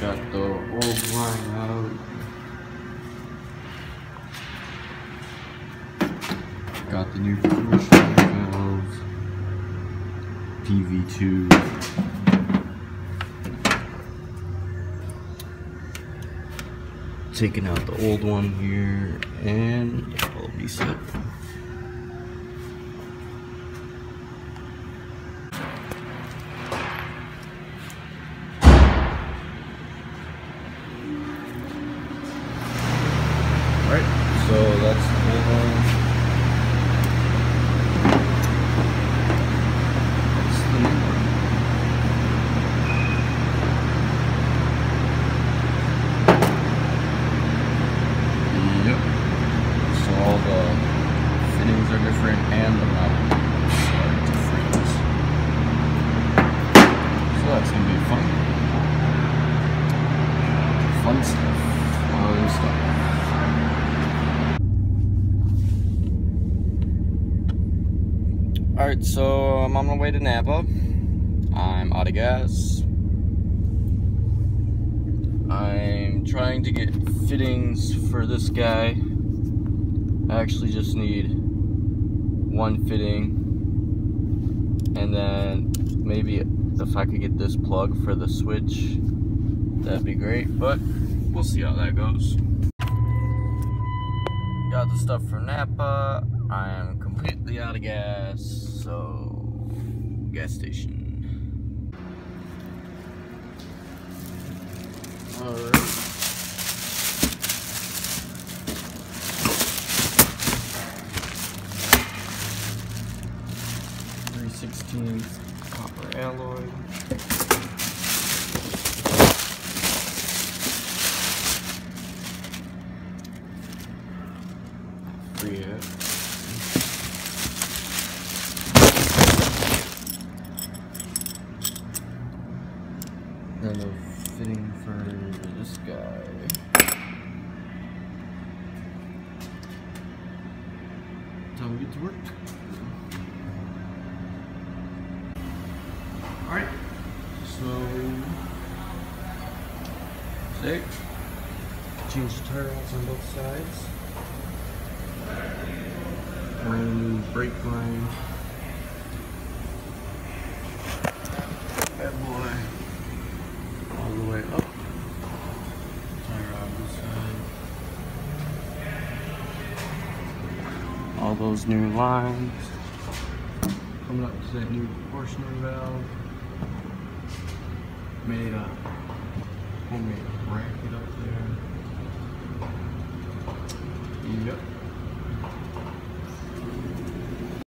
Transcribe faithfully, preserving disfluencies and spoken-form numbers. Got the old line out. Got the new commercial valves. P V two. Taking out the old one here, and I'll be set. Alright, so that's the old one. That's the new one. Yep. So all the fittings are different and the mountings are different. So that's going to be fun. Fun stuff. Fun stuff. Alright, so I'm on my way to Napa. I'm out of gas. I'm trying to get fittings for this guy. I actually just need one fitting. And then maybe if I could get this plug for the switch, that'd be great. But we'll see how that goes. Got the stuff from Napa. I am completely out of gas, so gas station. Alright. three sixteenths copper alloy. Free. Another fitting for this guy. Time to get to work. Alright, so safe. Change the tire lines on both sides. And brake line. Bad boy. All those new lines coming up to that new proportional valve. Made a homemade bracket up there. Yep.